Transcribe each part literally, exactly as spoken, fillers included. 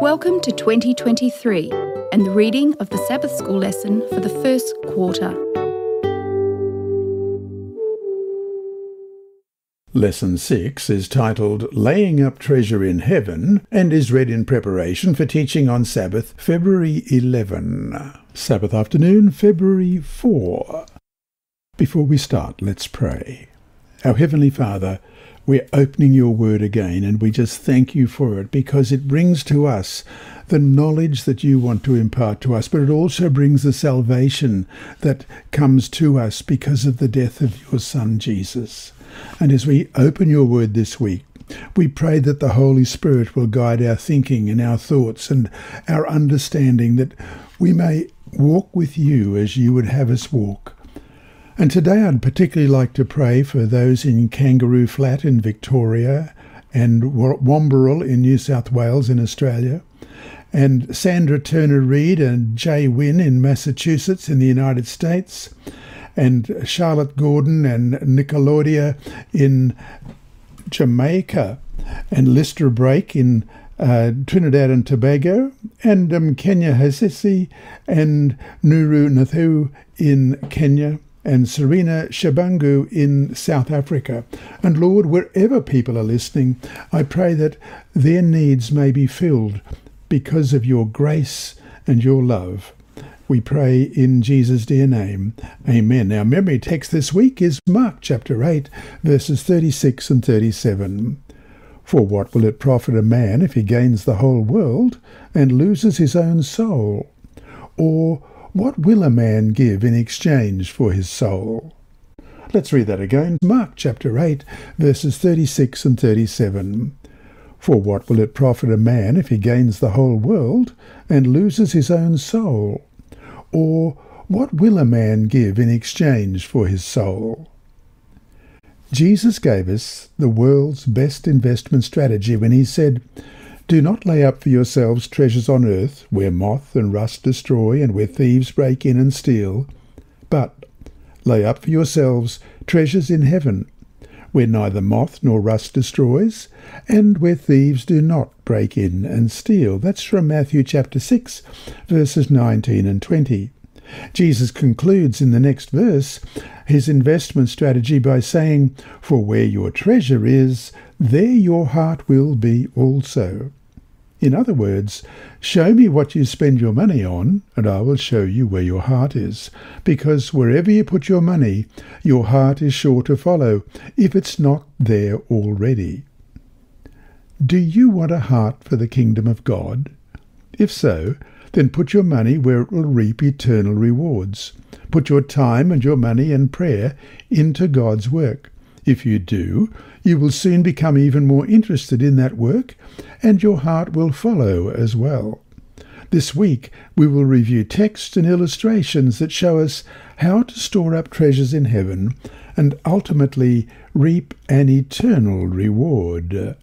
Welcome to twenty twenty-three and the reading of the Sabbath School lesson for the first quarter. Lesson six is titled Laying Up Treasure in Heaven and is read in preparation for teaching on Sabbath, February eleventh. Sabbath afternoon, February fourth. Before we start, let's pray. Our Heavenly Father, we're opening your word again, and we just thank you for it, because it brings to us the knowledge that you want to impart to us, but it also brings the salvation that comes to us because of the death of your Son, Jesus. And as we open your word this week, we pray that the Holy Spirit will guide our thinking and our thoughts and our understanding, that we may walk with you as you would have us walk. And today I'd particularly like to pray for those in Kangaroo Flat in Victoria and Wamberal in New South Wales in Australia, and Sandra Turner Reed and Jay Wynne in Massachusetts in the United States, and Charlotte Gordon and Nicolodia in Jamaica, and Lystra Brake in Uh, Trinidad and Tobago, and um, Kenya Hasisi and Nuru Nathu in Kenya, and Serena Shabungu in South Africa. And Lord, wherever people are listening, I pray that their needs may be filled because of your grace and your love. We pray in Jesus' dear name. Amen. Our memory text this week is Mark chapter eight, verses thirty-six and thirty-seven. For what will it profit a man if he gains the whole world and loses his own soul? Or what will a man give in exchange for his soul? Let's read that again. Mark chapter eight, verses thirty-six and thirty-seven. For what will it profit a man if he gains the whole world and loses his own soul? Or what will a man give in exchange for his soul? Jesus gave us the world's best investment strategy when he said, "Do not lay up for yourselves treasures on earth, where moth and rust destroy and where thieves break in and steal, but lay up for yourselves treasures in heaven, where neither moth nor rust destroys and where thieves do not break in and steal." That's from Matthew chapter six, verses nineteen and twenty. Jesus concludes in the next verse his investment strategy by saying, "For where your treasure is, there your heart will be also." In other words, show me what you spend your money on, and I will show you where your heart is, because wherever you put your money, your heart is sure to follow, if it's not there already. Do you want a heart for the kingdom of God? If so, then put your money where it will reap eternal rewards. Put your time and your money and prayer into God's work. If you do, you will soon become even more interested in that work, and your heart will follow as well. This week, we will review texts and illustrations that show us how to store up treasures in heaven and ultimately reap an eternal reward.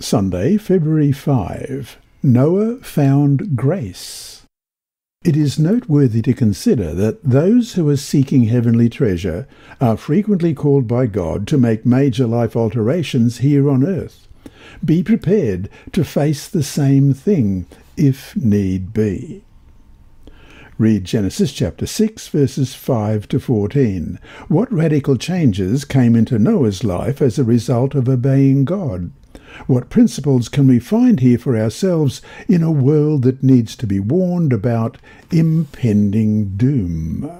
Sunday, February fifth. Noah found grace. It is noteworthy to consider that those who are seeking heavenly treasure are frequently called by God to make major life alterations here on earth. Be prepared to face the same thing if need be. Read Genesis chapter six, verses five to fourteen. What radical changes came into Noah's life as a result of obeying God? What principles can we find here for ourselves in a world that needs to be warned about impending doom?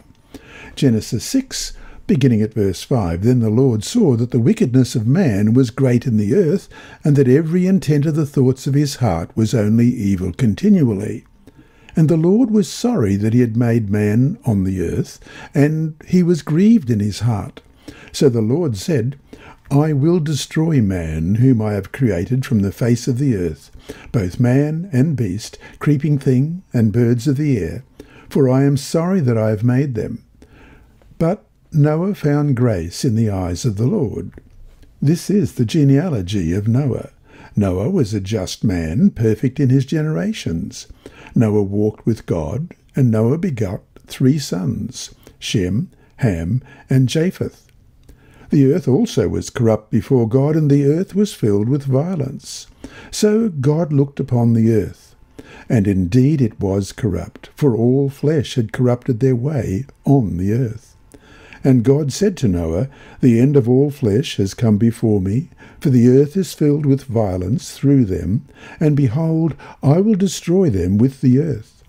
Genesis six, beginning at verse five, "Then the Lord saw that the wickedness of man was great in the earth, and that every intent of the thoughts of his heart was only evil continually. And the Lord was sorry that he had made man on the earth, and he was grieved in his heart. So the Lord said, 'I will destroy man, whom I have created from the face of the earth, both man and beast, creeping thing and birds of the air, for I am sorry that I have made them.' But Noah found grace in the eyes of the Lord." This is the genealogy of Noah. Noah was a just man, perfect in his generations. Noah walked with God, and Noah begot three sons, Shem, Ham, and Japheth. The earth also was corrupt before God, and the earth was filled with violence. So God looked upon the earth, and indeed it was corrupt, for all flesh had corrupted their way on the earth. And God said to Noah, The end of all flesh has come before me, for the earth is filled with violence through them, and behold, I will destroy them with the earth.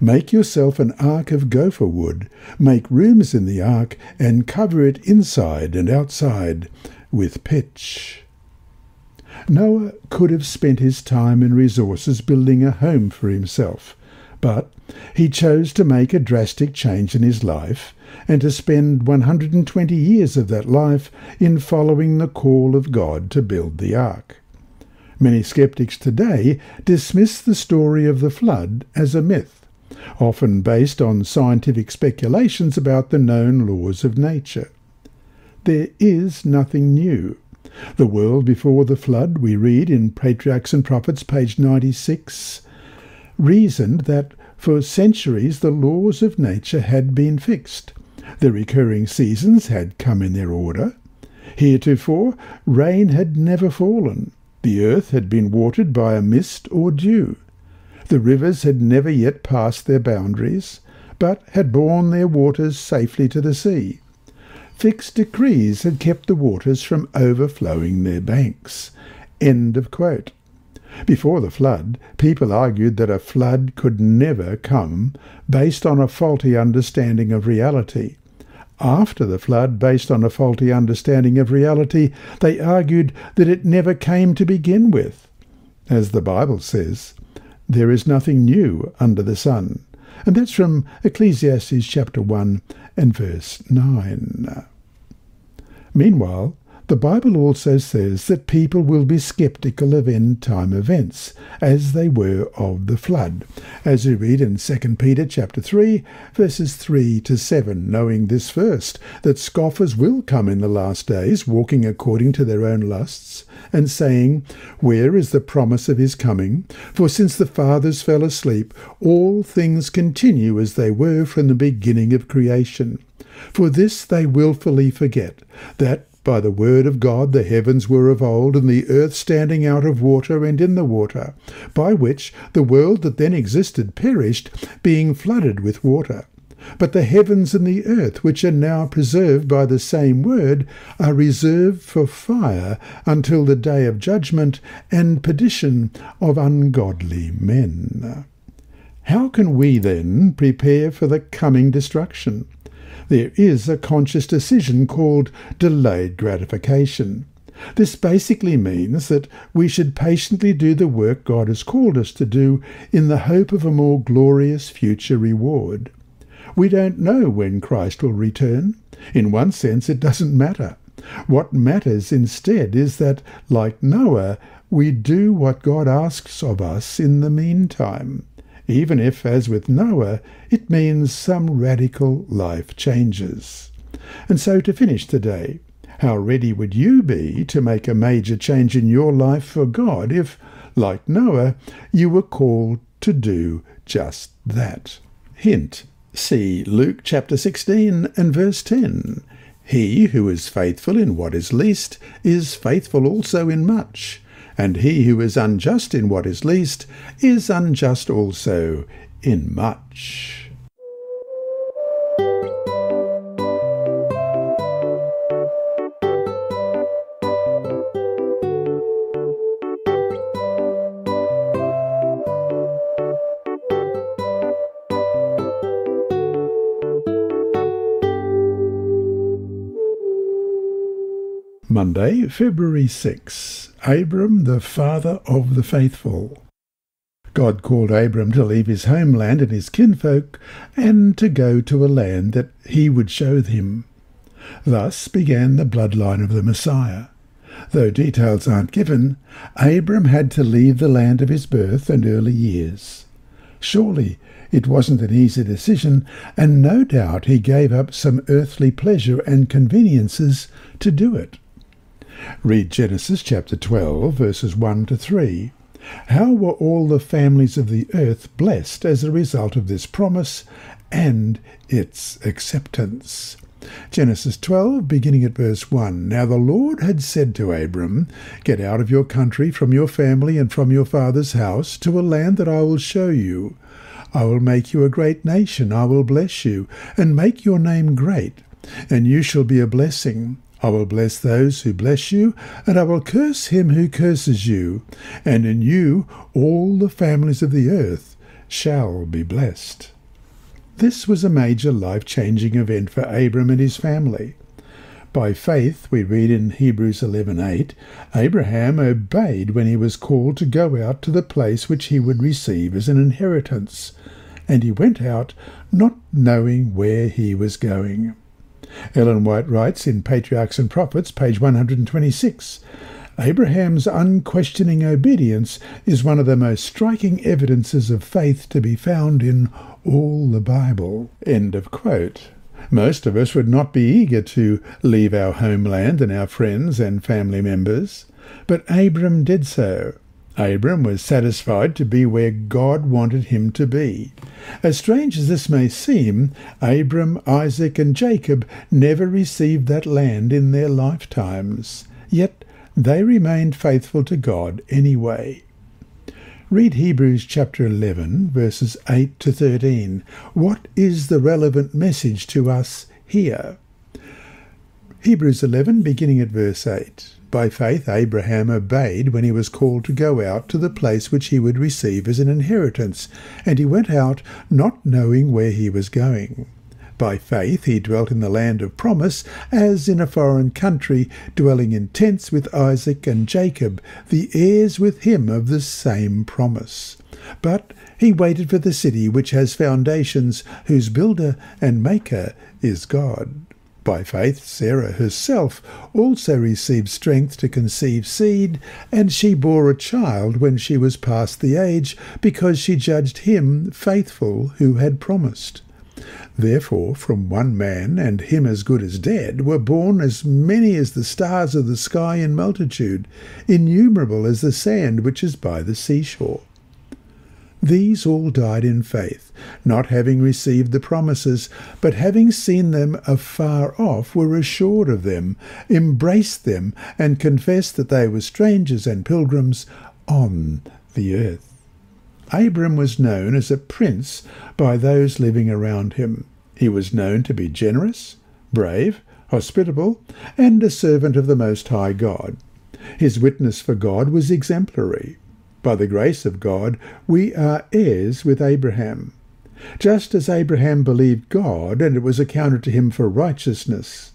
Make yourself an ark of gopher wood, make rooms in the ark, and cover it inside and outside with pitch. Noah could have spent his time and resources building a home for himself, but he chose to make a drastic change in his life and to spend one hundred twenty years of that life in following the call of God to build the ark. Many skeptics today dismiss the story of the flood as a myth, often based on scientific speculations about the known laws of nature. There is nothing new. The world before the flood, we read in Patriarchs and Prophets, page ninety-six, reasoned that for centuries the laws of nature had been fixed. The recurring seasons had come in their order. Heretofore, rain had never fallen. The earth had been watered by a mist or dew. The rivers had never yet passed their boundaries, but had borne their waters safely to the sea. Fixed decrees had kept the waters from overflowing their banks. End of quote. Before the flood, people argued that a flood could never come, based on a faulty understanding of reality. After the flood, based on a faulty understanding of reality, they argued that it never came to begin with. As the Bible says, there is nothing new under the sun. And that's from Ecclesiastes chapter one and verse nine. Meanwhile, the Bible also says that people will be sceptical of end-time events, as they were of the flood, as we read in Second Peter chapter three, verses three to seven, knowing this first, that scoffers will come in the last days, walking according to their own lusts, and saying, Where is the promise of his coming? For since the fathers fell asleep, all things continue as they were from the beginning of creation. For this they willfully forget, that by the word of God the heavens were of old, and the earth standing out of water and in the water, by which the world that then existed perished, being flooded with water. But the heavens and the earth, which are now preserved by the same word, are reserved for fire until the day of judgment and perdition of ungodly men. How can we then prepare for the coming destruction? There is a conscious decision called delayed gratification. This basically means that we should patiently do the work God has called us to do in the hope of a more glorious future reward. We don't know when Christ will return. In one sense, it doesn't matter. What matters instead is that, like Noah, we do what God asks of us in the meantime, even if, as with Noah, it means some radical life changes. And so, to finish today, how ready would you be to make a major change in your life for God if, like Noah, you were called to do just that? Hint. See Luke chapter sixteen and verse ten. He who is faithful in what is least is faithful also in much. And he who is unjust in what is least is unjust also in much. Monday, February sixth. Abram, the father of the faithful. God called Abram to leave his homeland and his kinfolk and to go to a land that he would show him. Thus began the bloodline of the Messiah. Though details aren't given, Abram had to leave the land of his birth and early years. Surely it wasn't an easy decision, and no doubt he gave up some earthly pleasure and conveniences to do it. Read Genesis chapter twelve, verses one to three. How were all the families of the earth blessed as a result of this promise and its acceptance? Genesis twelve, beginning at verse one. Now the Lord had said to Abram, Get out of your country, from your family, and from your father's house, to a land that I will show you. I will make you a great nation. I will bless you, and make your name great, and you shall be a blessing. I will bless those who bless you, and I will curse him who curses you. And in you all the families of the earth shall be blessed. This was a major life-changing event for Abram and his family. By faith, we read in Hebrews eleven eight, Abraham obeyed when he was called to go out to the place which he would receive as an inheritance, and he went out not knowing where he was going. Ellen White writes in Patriarchs and Prophets, page one hundred twenty-six, Abraham's unquestioning obedience is one of the most striking evidences of faith to be found in all the Bible. End of quote. Most of us would not be eager to leave our homeland and our friends and family members, but Abram did so. Abram was satisfied to be where God wanted him to be. As strange as this may seem, Abram, Isaac, and Jacob never received that land in their lifetimes. Yet they remained faithful to God anyway. Read Hebrews chapter eleven, verses eight to thirteen. What is the relevant message to us here? Hebrews eleven, beginning at verse eight. By faith Abraham obeyed when he was called to go out to the place which he would receive as an inheritance, and he went out not knowing where he was going. By faith he dwelt in the land of promise, as in a foreign country, dwelling in tents with Isaac and Jacob, the heirs with him of the same promise. But he waited for the city which has foundations, whose builder and maker is God. By faith Sarah herself also received strength to conceive seed, and she bore a child when she was past the age, because she judged him faithful who had promised. Therefore from one man, and him as good as dead, were born as many as the stars of the sky in multitude, innumerable as the sand which is by the seashore. These all died in faith, not having received the promises, but having seen them afar off, were assured of them, embraced them, and confessed that they were strangers and pilgrims on the earth. Abram was known as a prince by those living around him. He was known to be generous, brave, hospitable, and a servant of the Most High God. His witness for God was exemplary. By the grace of God, we are heirs with Abraham. Just as Abraham believed God, and it was accounted to him for righteousness.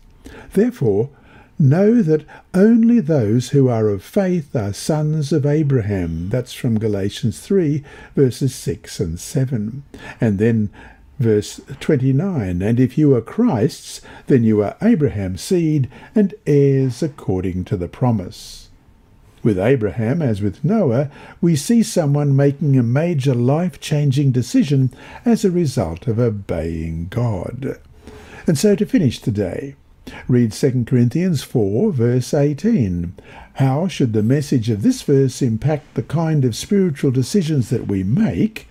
Therefore, know that only those who are of faith are sons of Abraham. That's from Galatians three, verses six and seven. And then verse twenty-nine, And if you are Christ's, then you are Abraham's seed, and heirs according to the promise. With Abraham, as with Noah, we see someone making a major life-changing decision as a result of obeying God. And so to finish today, read Second Corinthians four, verse eighteen. How should the message of this verse impact the kind of spiritual decisions that we make?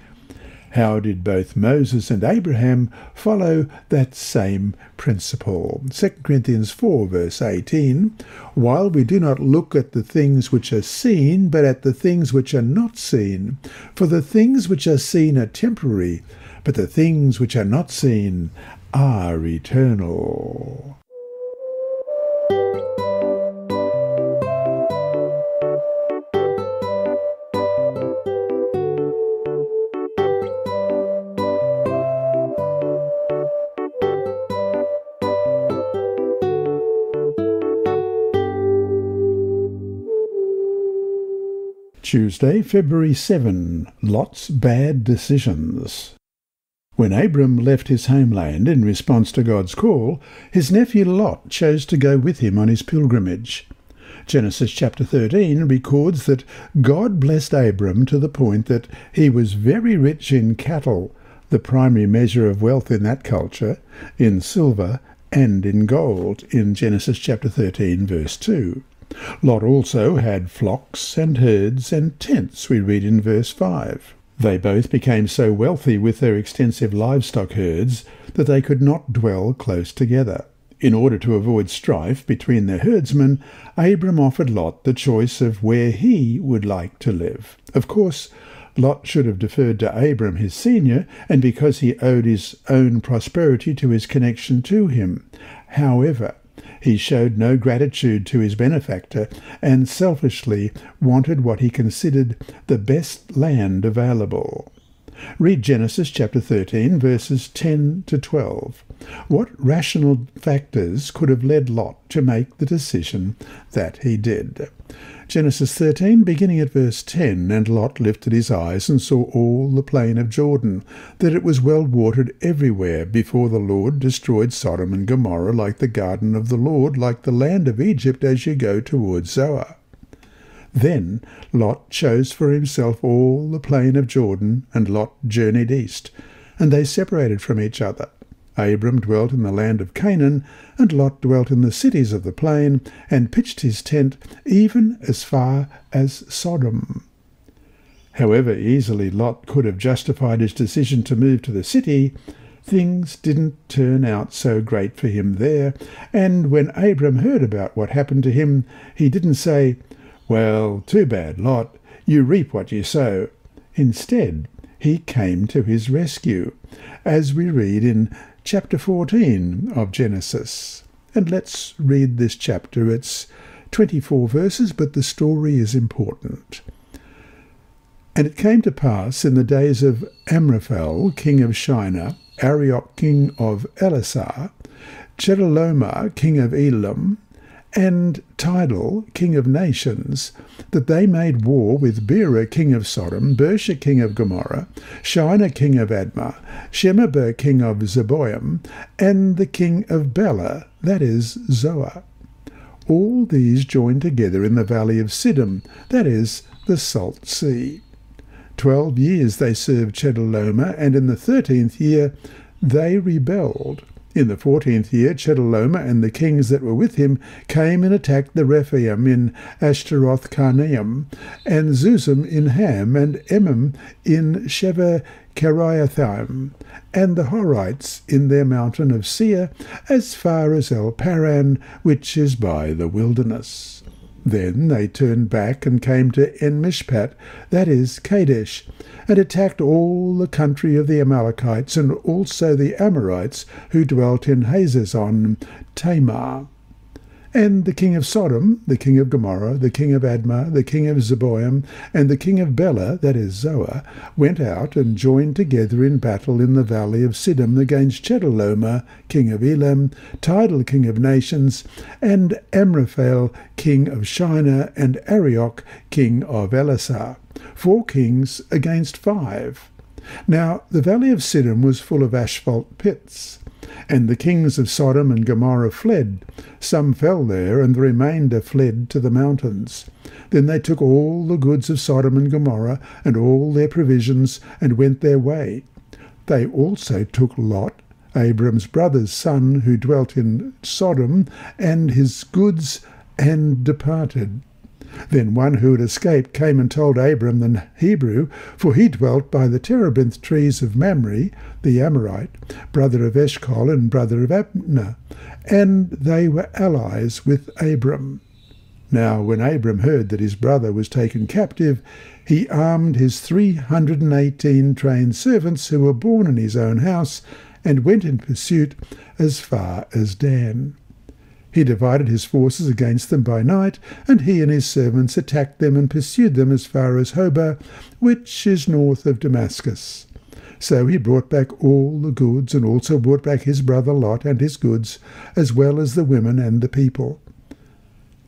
How did both Moses and Abraham follow that same principle? Second Corinthians four, verse eighteen, While we do not look at the things which are seen, but at the things which are not seen. For the things which are seen are temporary, but the things which are not seen are eternal. Tuesday, February seventh. Lot's Bad Decisions. When Abram left his homeland in response to God's call, his nephew Lot chose to go with him on his pilgrimage. Genesis chapter thirteen records that God blessed Abram to the point that he was very rich in cattle, the primary measure of wealth in that culture, in silver and in gold, in Genesis chapter thirteen, verse two. Lot also had flocks and herds and tents, we read in verse five. They both became so wealthy with their extensive livestock herds that they could not dwell close together. In order to avoid strife between their herdsmen, Abram offered Lot the choice of where he would like to live. Of course, Lot should have deferred to Abram, his senior, and because he owed his own prosperity to his connection to him. However, he showed no gratitude to his benefactor and selfishly wanted what he considered the best land available. Read Genesis chapter thirteen, verses ten to twelve. What rational factors could have led Lot to make the decision that he did? Genesis thirteen, beginning at verse ten, "And Lot lifted his eyes and saw all the plain of Jordan, that it was well watered everywhere, before the Lord destroyed Sodom and Gomorrah, like the garden of the Lord, like the land of Egypt, as you go towards Zoar. Then Lot chose for himself all the plain of Jordan, and Lot journeyed east, and they separated from each other. Abram dwelt in the land of Canaan, and Lot dwelt in the cities of the plain, and pitched his tent even as far as Sodom." However easily Lot could have justified his decision to move to the city, things didn't turn out so great for him there, and when Abram heard about what happened to him, he didn't say, "Well, too bad, Lot, you reap what you sow." Instead, he came to his rescue, as we read in chapter fourteen of Genesis. And let's read this chapter. It's twenty-four verses, but the story is important. "And it came to pass in the days of Amraphel, king of Shinar, Arioch, king of Elasar, Chedorlaomer, king of Elam, and Tidal, king of nations, that they made war with Bera, king of Sodom, Bersha, king of Gomorrah, Shinar, king of Admah, Shemabah, king of Zeboim, and the king of Bela, that is, Zoar. All these joined together in the valley of Siddim, that is, the Salt Sea. Twelve years they served Chedorlaomer, and in the thirteenth year they rebelled. In the fourteenth year Chedorlaomer and the kings that were with him came and attacked the Rephaim in Ashtaroth-Carnaim, and Zuzim in Ham, and Emim in Sheva-Kiriathaim, and the Horites in their mountain of Seir, as far as El-Paran, which is by the wilderness. Then they turned back and came to En-Mishpat, that is, Kadesh, and attacked all the country of the Amalekites, and also the Amorites, who dwelt in Hazazon Tamar. And the king of Sodom, the king of Gomorrah, the king of Admah, the king of Zeboim, and the king of Bela, that is, Zoar, went out and joined together in battle in the valley of Siddim against Chedorlaomer, king of Elam, Tidal, king of nations, and Amraphel, king of Shinar, and Arioch, king of Elasar, four kings against five. Now the valley of Siddim was full of asphalt pits. And the kings of Sodom and Gomorrah fled. Some fell there, and the remainder fled to the mountains. Then they took all the goods of Sodom and Gomorrah, and all their provisions, and went their way. They also took Lot, Abram's brother's son, who dwelt in Sodom, and his goods, and departed. Then one who had escaped came and told Abram the Hebrew, for he dwelt by the terebinth trees of Mamre, the Amorite, brother of Eshcol and brother of Abner, and they were allies with Abram. Now when Abram heard that his brother was taken captive, he armed his three hundred and eighteen trained servants who were born in his own house, and went in pursuit as far as Dan. He divided his forces against them by night, and he and his servants attacked them and pursued them as far as Hobah, which is north of Damascus. So he brought back all the goods, and also brought back his brother Lot and his goods, as well as the women and the people.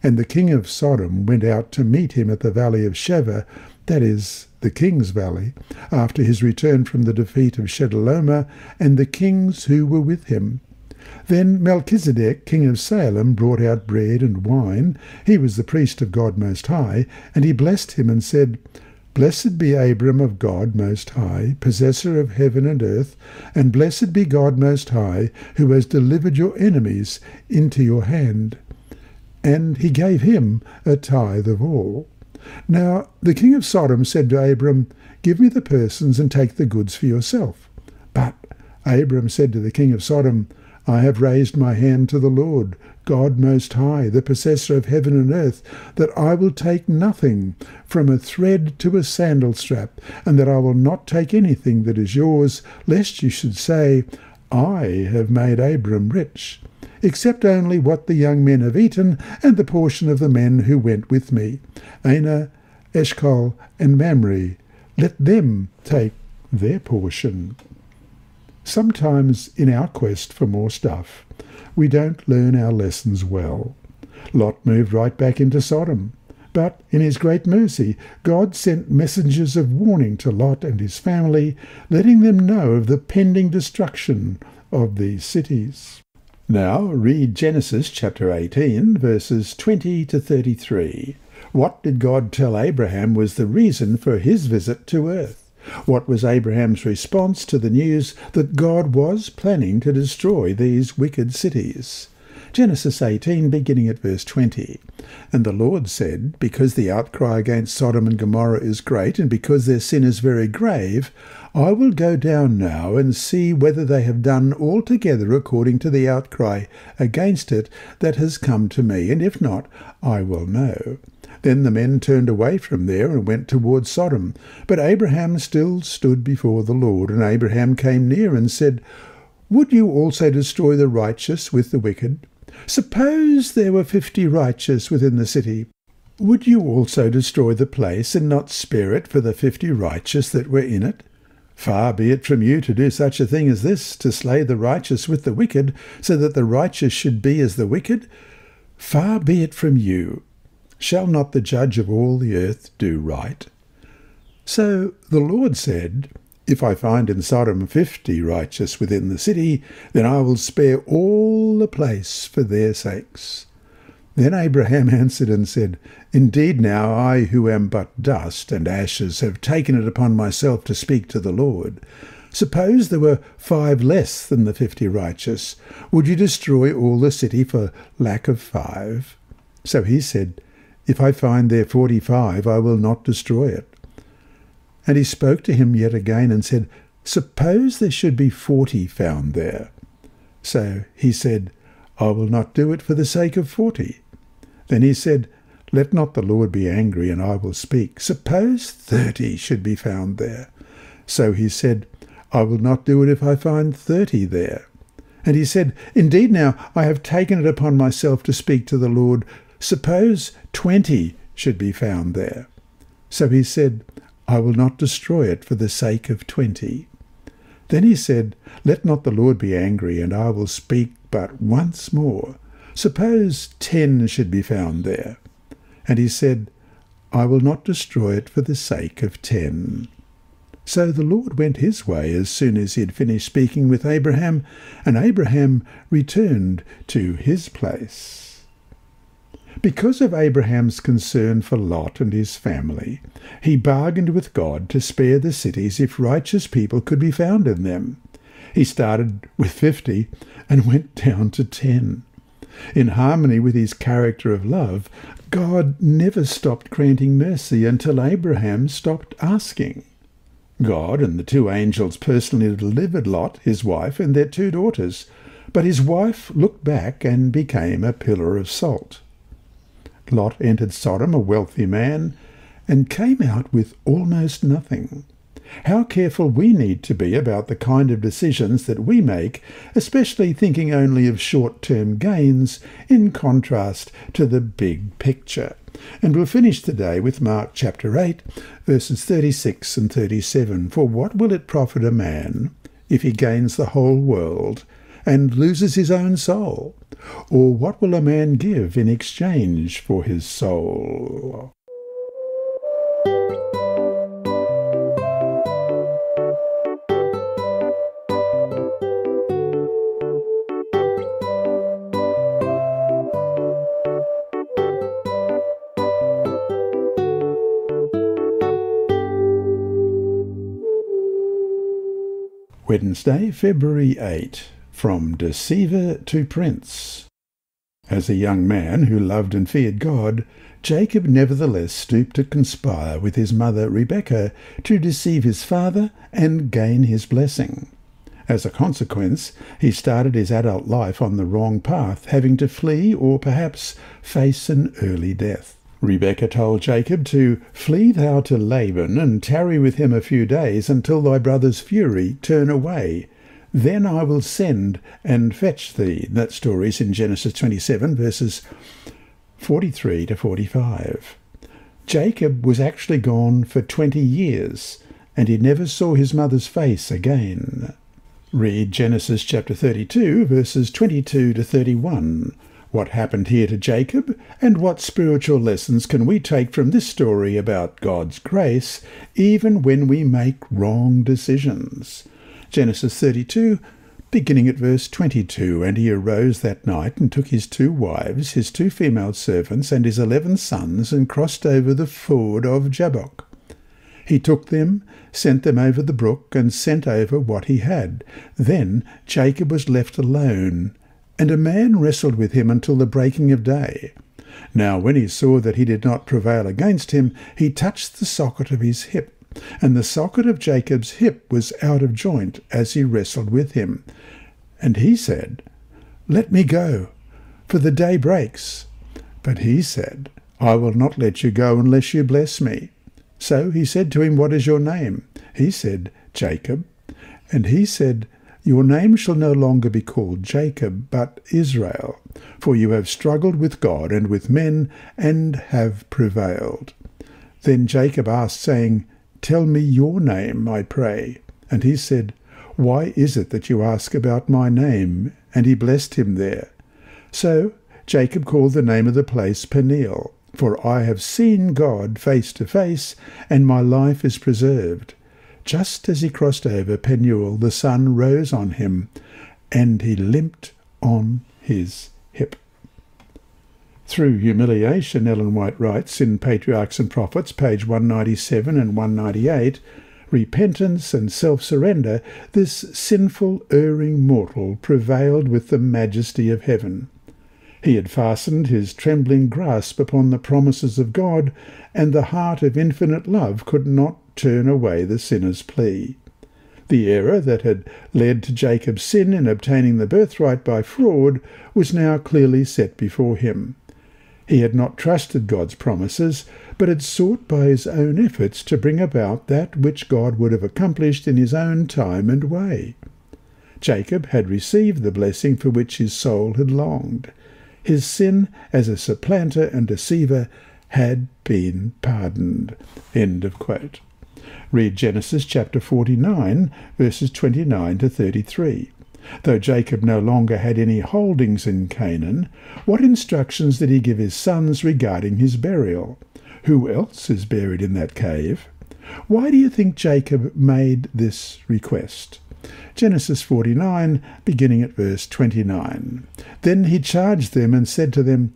And the king of Sodom went out to meet him at the valley of Sheva, that is, the king's valley, after his return from the defeat of Chedorlaomer, and the kings who were with him. Then Melchizedek, king of Salem, brought out bread and wine. He was the priest of God Most High, and he blessed him and said, 'Blessed be Abram of God Most High, possessor of heaven and earth, and blessed be God Most High, who has delivered your enemies into your hand.' and he gave him a tithe of all. Now the king of Sodom said to Abram, Give me the persons and take the goods for yourself. But Abram said to the king of Sodom, I have raised my hand to the Lord, God Most High, the possessor of heaven and earth, that I will take nothing, from a thread to a sandal strap, and that I will not take anything that is yours, lest you should say, I have made Abram rich, except only what the young men have eaten, and the portion of the men who went with me, Anah, Eshcol, and Mamre. Let them take their portion. Sometimes in our quest for more stuff, we don't learn our lessons well. Lot moved right back into Sodom, but in his great mercy, God sent messengers of warning to Lot and his family, letting them know of the pending destruction of these cities. Now read Genesis chapter eighteen, verses twenty to thirty-three. What did God tell Abraham was the reason for his visit to earth? What was Abraham's response to the news that God was planning to destroy these wicked cities? Genesis eighteen, beginning at verse twenty. And the Lord said, Because the outcry against Sodom and Gomorrah is great, and because their sin is very grave, I will go down now and see whether they have done altogether according to the outcry against it that has come to me, and if not, I will know. Then the men turned away from there and went towards Sodom. But Abraham still stood before the Lord, and Abraham came near and said, Would you also destroy the righteous with the wicked? Suppose there were fifty righteous within the city. Would you also destroy the place and not spare it for the fifty righteous that were in it? Far be it from you to do such a thing as this, to slay the righteous with the wicked, so that the righteous should be as the wicked. Far be it from you. Shall not the judge of all the earth do right? So the Lord said, If I find in Sodom fifty righteous within the city, then I will spare all the place for their sakes. Then Abraham answered and said, Indeed now I, who am but dust and ashes, have taken it upon myself to speak to the Lord. Suppose there were five less than the fifty righteous. Would you destroy all the city for lack of five? So he said, If I find there forty-five, I will not destroy it. And he spoke to him yet again and said, Suppose there should be forty found there. So he said, I will not do it for the sake of forty. Then he said, Let not the Lord be angry, and I will speak. Suppose thirty should be found there. So he said, I will not do it if I find thirty there. And he said, Indeed now, I have taken it upon myself to speak to the Lord. Suppose twenty should be found there. So he said, I will not destroy it for the sake of twenty. Then he said, Let not the Lord be angry, and I will speak but once more. Suppose ten should be found there. And he said, I will not destroy it for the sake of ten. So the Lord went his way as soon as he had finished speaking with Abraham, and Abraham returned to his place. Because of Abraham's concern for Lot and his family, he bargained with God to spare the cities if righteous people could be found in them. He started with fifty and went down to ten. In harmony with his character of love, God never stopped granting mercy until Abraham stopped asking. God and the two angels personally delivered Lot, his wife, and their two daughters, but his wife looked back and became a pillar of salt. Lot entered Sodom, a wealthy man, and came out with almost nothing. How careful we need to be about the kind of decisions that we make, especially thinking only of short-term gains in contrast to the big picture. And we'll finish today with Mark chapter eight, verses thirty-six and thirty-seven. For what will it profit a man if he gains the whole world and loses his own soul? Or what will a man give in exchange for his soul? Wednesday, February eighth. From Deceiver to Prince. As a young man who loved and feared God, Jacob nevertheless stooped to conspire with his mother Rebekah to deceive his father and gain his blessing. As a consequence, he started his adult life on the wrong path, having to flee or perhaps face an early death. Rebekah told Jacob to flee thou to Laban and tarry with him a few days until thy brother's fury turn away. Then I will send and fetch thee. That story is in Genesis twenty-seven, verses forty-three to forty-five. Jacob was actually gone for twenty years, and he never saw his mother's face again. Read Genesis chapter thirty-two, verses twenty-two to thirty-one. What happened here to Jacob, and what spiritual lessons can we take from this story about God's grace, even when we make wrong decisions? Genesis thirty-two, beginning at verse twenty-two, And he arose that night, and took his two wives, his two female servants, and his eleven sons, and crossed over the ford of Jabbok. He took them, sent them over the brook, and sent over what he had. Then Jacob was left alone, and a man wrestled with him until the breaking of day. Now when he saw that he did not prevail against him, he touched the socket of his hip. And the socket of Jacob's hip was out of joint as he wrestled with him. And he said, Let me go, for the day breaks. But he said, I will not let you go unless you bless me. So he said to him, What is your name? He said, Jacob. And he said, Your name shall no longer be called Jacob, but Israel, for you have struggled with God and with men, and have prevailed. Then Jacob asked, saying, Tell me your name, I pray. And he said, Why is it that you ask about my name? And he blessed him there. So Jacob called the name of the place Peniel, for I have seen God face to face, and my life is preserved. Just as he crossed over Peniel, the sun rose on him, and he limped on his hip. Through humiliation, Ellen White writes in Patriarchs and Prophets, page one ninety-seven and one ninety-eight, repentance and self-surrender, this sinful, erring mortal prevailed with the majesty of heaven. He had fastened his trembling grasp upon the promises of God, and the heart of infinite love could not turn away the sinner's plea. The error that had led to Jacob's sin in obtaining the birthright by fraud was now clearly set before him. He had not trusted God's promises, but had sought by his own efforts to bring about that which God would have accomplished in his own time and way. Jacob had received the blessing for which his soul had longed. His sin as a supplanter and deceiver had been pardoned. End of quote. Read Genesis chapter forty-nine, verses twenty-nine to thirty-three. Though Jacob no longer had any holdings in Canaan, what instructions did he give his sons regarding his burial? Who else is buried in that cave? Why do you think Jacob made this request? Genesis forty-nine, beginning at verse twenty-nine. Then he charged them and said to them,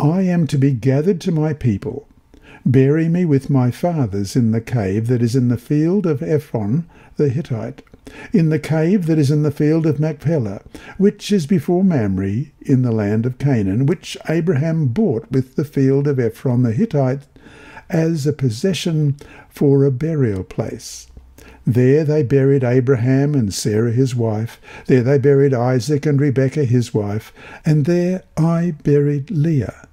I am to be gathered to my people. Bury me with my fathers in the cave that is in the field of Ephron the Hittite, in the cave that is in the field of Machpelah, which is before Mamre in the land of Canaan, which Abraham bought with the field of Ephron the Hittite as a possession for a burial place. There they buried Abraham and Sarah his wife, there they buried Isaac and Rebekah his wife, and there I buried Leah.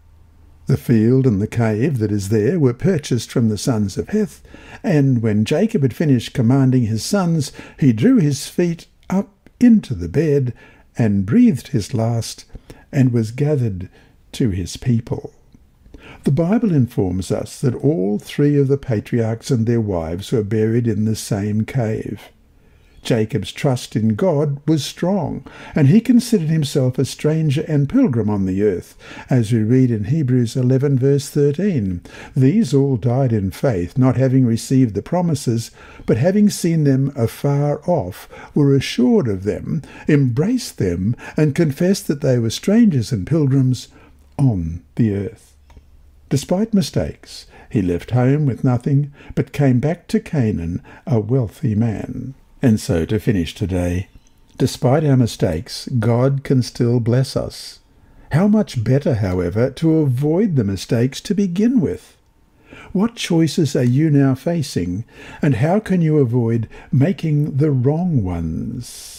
The field and the cave that is there were purchased from the sons of Heth, and when Jacob had finished commanding his sons, he drew his feet up into the bed, and breathed his last, and was gathered to his people. The Bible informs us that all three of the patriarchs and their wives were buried in the same cave. Jacob's trust in God was strong, and he considered himself a stranger and pilgrim on the earth, as we read in Hebrews eleven, verse thirteen. These all died in faith, not having received the promises, but having seen them afar off, were assured of them, embraced them, and confessed that they were strangers and pilgrims on the earth. Despite mistakes, he left home with nothing, but came back to Canaan, a wealthy man. And so, to finish today, despite our mistakes, God can still bless us. How much better, however, to avoid the mistakes to begin with? What choices are you now facing, and how can you avoid making the wrong ones?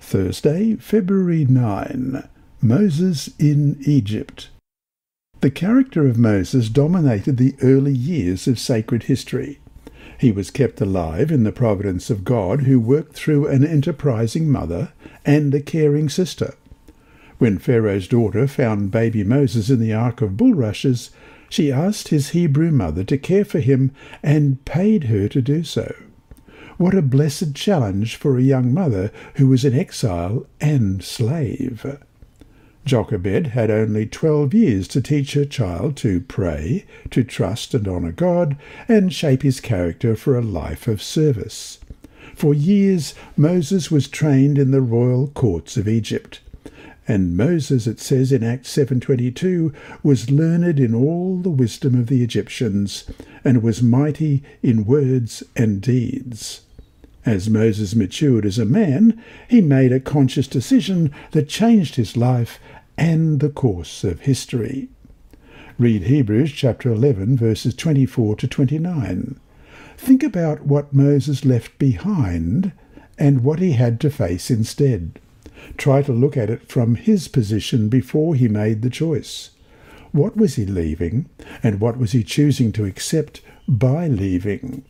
Thursday, February ninth, Moses in Egypt. The character of Moses dominated the early years of sacred history. He was kept alive in the providence of God, who worked through an enterprising mother and a caring sister. When Pharaoh's daughter found baby Moses in the Ark of Bulrushes, she asked his Hebrew mother to care for him and paid her to do so. What a blessed challenge for a young mother who was in exile and slave. Jochebed had only twelve years to teach her child to pray, to trust and honour God, and shape his character for a life of service. For years Moses was trained in the royal courts of Egypt. And Moses, it says in Acts seven twenty-two, was learned in all the wisdom of the Egyptians, and was mighty in words and deeds. As Moses matured as a man, he made a conscious decision that changed his life and the course of history. Read Hebrews chapter eleven, verses twenty-four to twenty-nine. Think about what Moses left behind and what he had to face instead. Try to look at it from his position before he made the choice. What was he leaving, and what was he choosing to accept by leaving?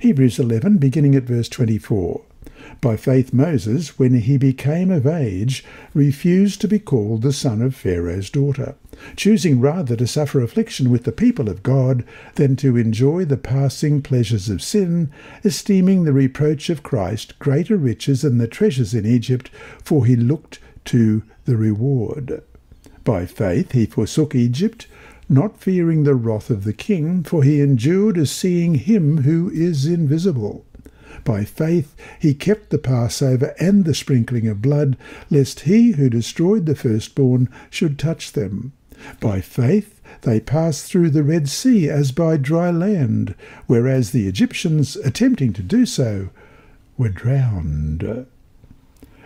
Hebrews eleven, beginning at verse twenty-four. By faith Moses, when he became of age, refused to be called the son of Pharaoh's daughter, choosing rather to suffer affliction with the people of God than to enjoy the passing pleasures of sin, esteeming the reproach of Christ greater riches than the treasures in Egypt, for he looked to the reward. By faith he forsook Egypt, not fearing the wrath of the king, for he endured as seeing him who is invisible. By faith he kept the Passover and the sprinkling of blood, lest he who destroyed the firstborn should touch them. By faith they passed through the Red Sea as by dry land, whereas the Egyptians, attempting to do so, were drowned.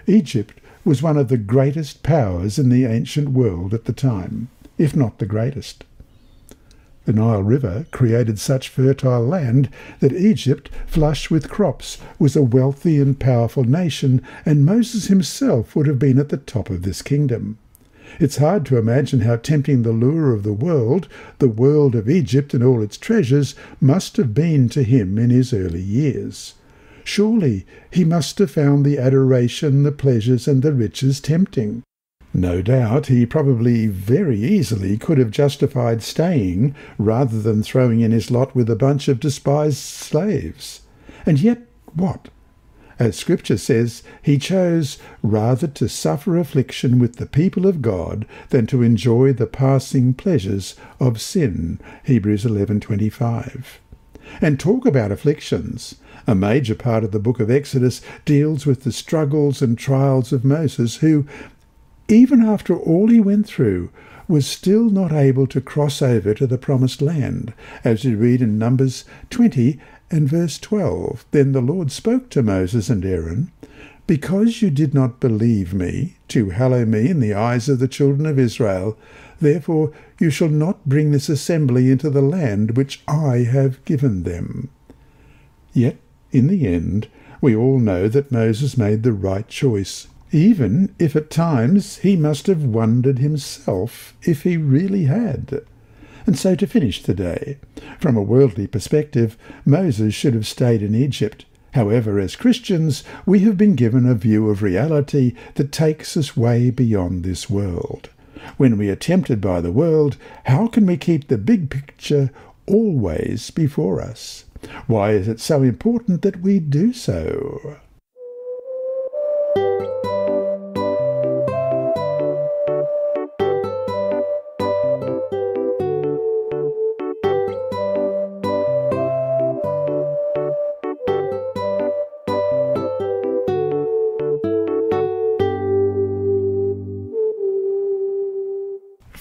Egypt was one of the greatest powers in the ancient world at the time, if not the greatest. The Nile River created such fertile land that Egypt, flush with crops, was a wealthy and powerful nation, and Moses himself would have been at the top of this kingdom. It's hard to imagine how tempting the lure of the world, the world of Egypt and all its treasures, must have been to him in his early years. Surely he must have found the adoration, the pleasures, and the riches tempting. No doubt he probably very easily could have justified staying rather than throwing in his lot with a bunch of despised slaves. And yet what? As Scripture says, he chose rather to suffer affliction with the people of God than to enjoy the passing pleasures of sin. Hebrews eleven twenty-five. And talk about afflictions. A major part of the book of Exodus deals with the struggles and trials of Moses, who, even after all he went through, was still not able to cross over to the promised land, as we read in Numbers twenty and verse twelve. Then the Lord spoke to Moses and Aaron, "Because you did not believe me, to hallow me in the eyes of the children of Israel, therefore you shall not bring this assembly into the land which I have given them." Yet, in the end, we all know that Moses made the right choice, even if at times he must have wondered himself if he really had. And so, to finish the day, from a worldly perspective, Moses should have stayed in Egypt. However, as Christians, we have been given a view of reality that takes us way beyond this world. When we are tempted by the world, how can we keep the big picture always before us? Why is it so important that we do so?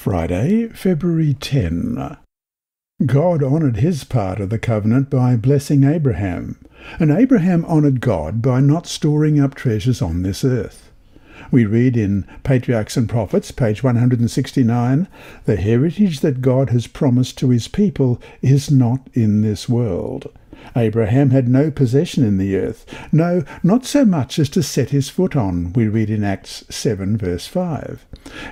Friday, February tenth. God honoured his part of the covenant by blessing Abraham, and Abraham honoured God by not storing up treasures on this earth. We read in Patriarchs and Prophets, page one hundred sixty-nine, "The heritage that God has promised to his people is not in this world. Abraham had no possession in the earth, no, not so much as to set his foot on," we read in Acts seven, verse five.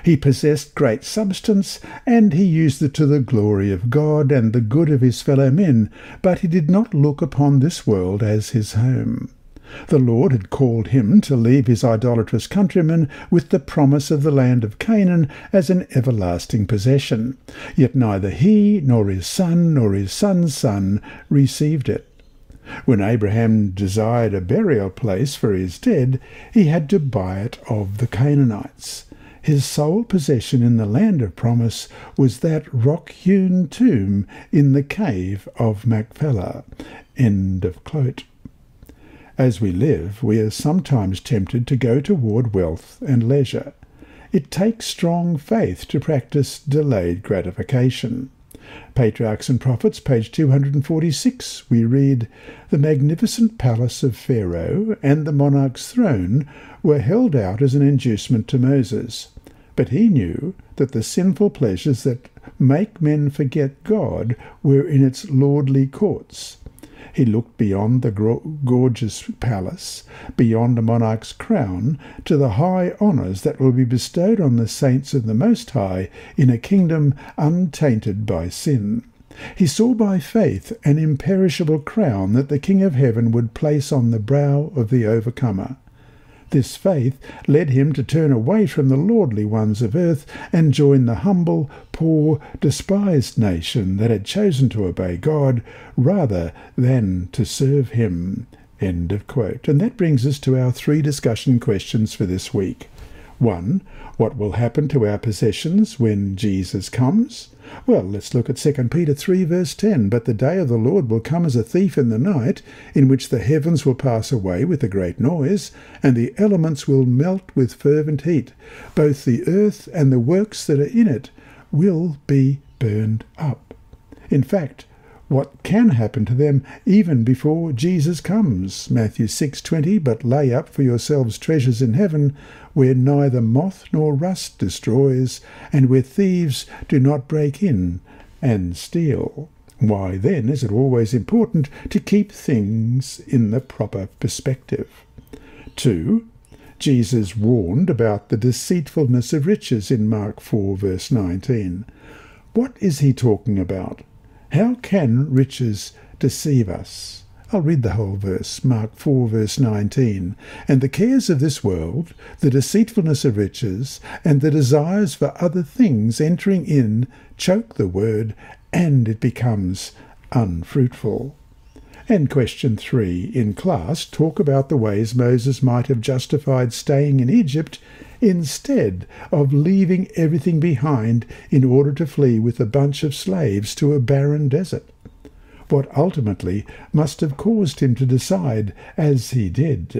"He possessed great substance, and he used it to the glory of God and the good of his fellow men, but he did not look upon this world as his home. The Lord had called him to leave his idolatrous countrymen with the promise of the land of Canaan as an everlasting possession. Yet neither he, nor his son, nor his son's son received it. When Abraham desired a burial place for his dead, he had to buy it of the Canaanites. His sole possession in the land of promise was that rock-hewn tomb in the cave of Machpelah." End of quote. As we live, we are sometimes tempted to go toward wealth and leisure. It takes strong faith to practice delayed gratification. Patriarchs and Prophets, page two hundred forty-six, we read, "The magnificent palace of Pharaoh and the monarch's throne were held out as an inducement to Moses. But he knew that the sinful pleasures that make men forget God were in its lordly courts. He looked beyond the gorgeous palace, beyond the monarch's crown, to the high honours that will be bestowed on the saints of the Most High in a kingdom untainted by sin. He saw by faith an imperishable crown that the King of Heaven would place on the brow of the overcomer. This faith led him to turn away from the lordly ones of earth and join the humble, poor, despised nation that had chosen to obey God rather than to serve him." End of quote. And that brings us to our three discussion questions for this week. One, what will happen to our possessions when Jesus comes? Well, let's look at Second Peter three, verse ten. "But the day of the Lord will come as a thief in the night, in which the heavens will pass away with a great noise, and the elements will melt with fervent heat. Both the earth and the works that are in it will be burned up." In fact, what can happen to them even before Jesus comes? Matthew six twenty, "But lay up for yourselves treasures in heaven, where neither moth nor rust destroys, and where thieves do not break in and steal." Why then is it always important to keep things in the proper perspective? Two, Jesus warned about the deceitfulness of riches in Mark four, verse nineteen. What is he talking about? How can riches deceive us? I'll read the whole verse, Mark four, verse nineteen. "And the cares of this world, the deceitfulness of riches, and the desires for other things entering in, choke the word, and it becomes unfruitful." And question three, in class, talk about the ways Moses might have justified staying in Egypt instead of leaving everything behind in order to flee with a bunch of slaves to a barren desert. What ultimately must have caused him to decide as he did?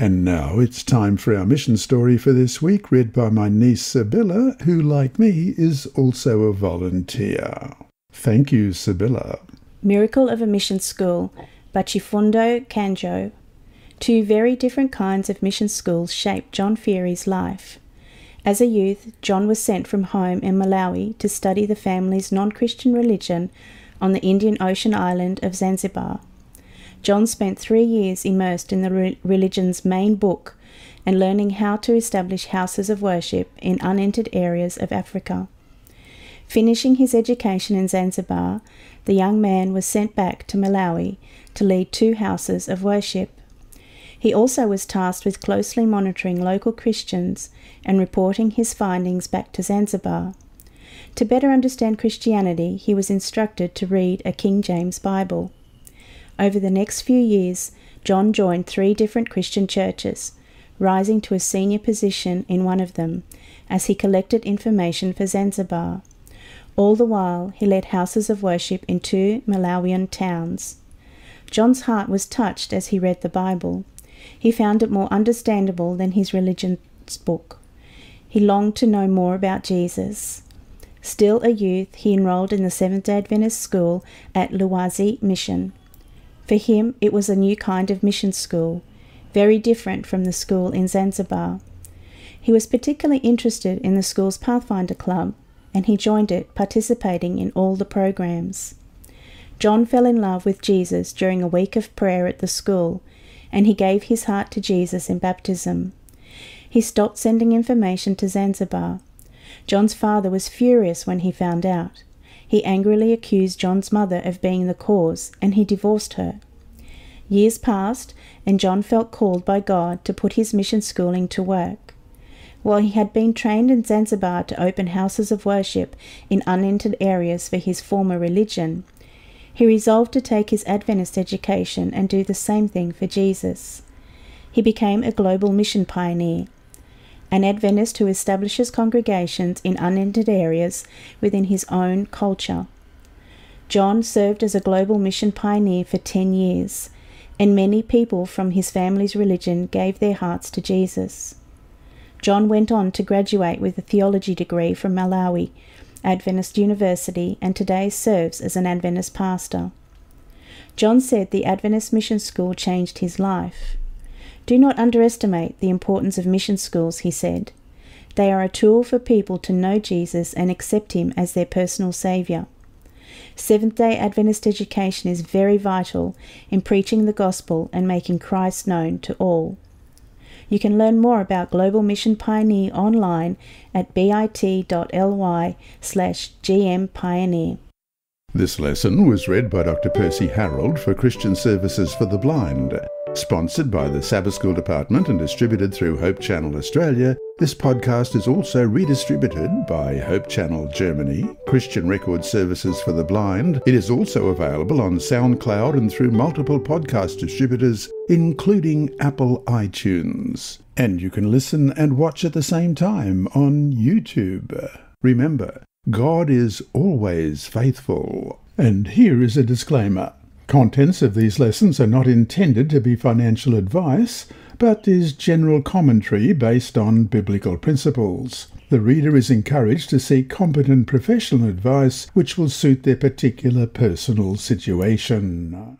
And now it's time for our mission story for this week, read by my niece Sibylla, who, like me, is also a volunteer. Thank you, Sibylla. Miracle of a Mission School by Chifundo Kanjo. Two very different kinds of mission schools shaped John Feary's life. As a youth, John was sent from home in Malawi to study the family's non-Christian religion on the Indian Ocean island of Zanzibar. John spent three years immersed in the re religion's main book and learning how to establish houses of worship in unentered areas of Africa. Finishing his education in Zanzibar, the young man was sent back to Malawi to lead two houses of worship. He also was tasked with closely monitoring local Christians and reporting his findings back to Zanzibar. To better understand Christianity, he was instructed to read a King James Bible. Over the next few years, John joined three different Christian churches, rising to a senior position in one of them as he collected information for Zanzibar. All the while, he led houses of worship in two Malawian towns. John's heart was touched as he read the Bible. He found it more understandable than his religion's book. He longed to know more about Jesus. Still a youth, he enrolled in the Seventh-day Adventist school at Luwazi Mission. For him, it was a new kind of mission school, very different from the school in Zanzibar. He was particularly interested in the school's Pathfinder Club, and he joined it, participating in all the programs. John fell in love with Jesus during a week of prayer at the school, and he gave his heart to Jesus in baptism. He stopped sending information to Zanzibar. John's father was furious when he found out. He angrily accused John's mother of being the cause, and he divorced her. Years passed, and John felt called by God to put his mission schooling to work. While he had been trained in Zanzibar to open houses of worship in unentered areas for his former religion, he resolved to take his Adventist education and do the same thing for Jesus. He became a global mission pioneer, an Adventist who establishes congregations in unentered areas within his own culture. John served as a global mission pioneer for ten years, and many people from his family's religion gave their hearts to Jesus. John went on to graduate with a theology degree from Malawi Adventist University and today serves as an Adventist pastor. John said the Adventist mission school changed his life. Do not underestimate the importance of mission schools, he said. They are a tool for people to know Jesus and accept him as their personal saviour. Seventh-day Adventist education is very vital in preaching the gospel and making Christ known to all. You can learn more about Global Mission Pioneer online at bit.ly slash gmpioneer. This lesson was read by Doctor Percy Harold for Christian Services for the Blind. Sponsored by the Sabbath School Department and distributed through Hope Channel Australia, this podcast is also redistributed by Hope Channel Germany, Christian Record Services for the Blind. It is also available on SoundCloud and through multiple podcast distributors, including Apple iTunes. And you can listen and watch at the same time on YouTube. Remember, God is always faithful. And here is a disclaimer. Contents of these lessons are not intended to be financial advice, but is general commentary based on biblical principles. The reader is encouraged to seek competent professional advice which will suit their particular personal situation.